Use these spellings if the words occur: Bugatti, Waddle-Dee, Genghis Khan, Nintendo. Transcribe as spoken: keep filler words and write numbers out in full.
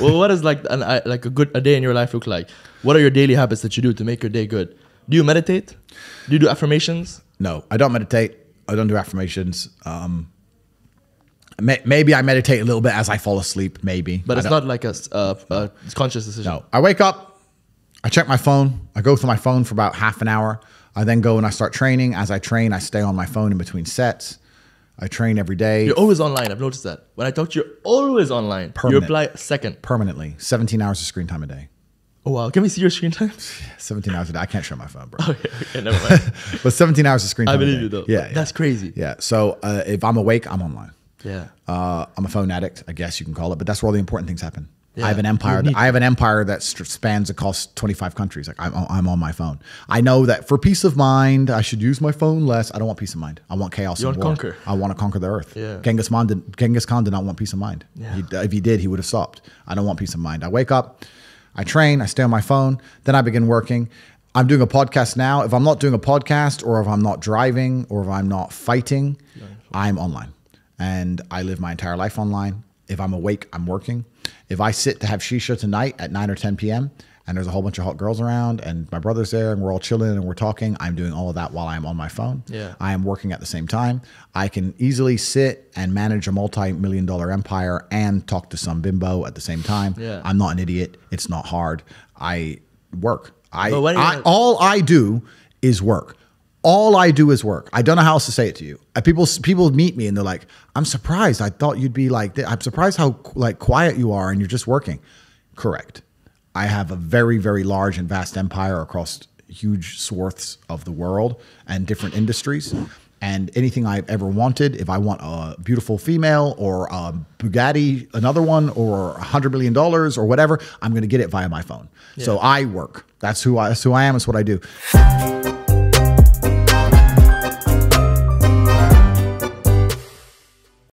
Well, what is like an, uh, like a good a day in your life look like? What are your daily habits that you do to make your day good? Do you meditate? Do you do affirmations? No, I don't meditate. I don't do affirmations. Um, may, maybe I meditate a little bit as I fall asleep, maybe. But it's not like a, uh, a conscious decision. No, I wake up, I check my phone. I go through my phone for about half an hour. I then go and I start training. As I train, I stay on my phone in between sets. I train every day. You're always online. I've noticed that. When I talk to you, you're always online. Permanent. You reply second. Permanently. seventeen hours of screen time a day. Oh, wow. Can we see your screen time? seventeen hours a day. I can't show my phone, bro. Okay, okay, never mind. But seventeen hours of screen time I believe a day. You, though. Yeah, yeah. That's crazy. Yeah. So uh, if I'm awake, I'm online. Yeah. Uh, I'm a phone addict, I guess you can call it. But that's where all the important things happen. Yeah, I have an empire. That, I have an empire that spans across twenty-five countries. Like I'm, I'm on my phone. I know that for peace of mind, I should use my phone less. I don't want peace of mind. I want chaos. You want and war. Conquer. I want to conquer the earth. Yeah. Genghis Khan did, Genghis Khan did not want peace of mind. Yeah. He, if he did, he would have stopped. I don't want peace of mind. I wake up, I train, I stay on my phone, then I begin working. I'm doing a podcast now. If I'm not doing a podcast, or if I'm not driving, or if I'm not fighting, yeah. I'm online, and I live my entire life online. If I'm awake, I'm working. If I sit to have shisha tonight at nine or ten P M and there's a whole bunch of hot girls around and my brother's there and we're all chilling and we're talking, I'm doing all of that while I'm on my phone. Yeah. I am working at the same time. I can easily sit and manage a multi-million dollar empire and talk to some bimbo at the same time. Yeah. I'm not an idiot. It's not hard. I work. I, I all I do is work. All I do is work. I don't know how else to say it to you. People, people meet me and they're like, I'm surprised. I thought you'd be like, this. I'm surprised how like quiet you are and you're just working. Correct. I have a very, very large and vast empire across huge swaths of the world and different industries. And anything I've ever wanted, if I want a beautiful female or a Bugatti, another one, or a hundred million dollars or whatever, I'm going to get it via my phone. Yeah. So I work. That's who I, that's who I am. It's what I do.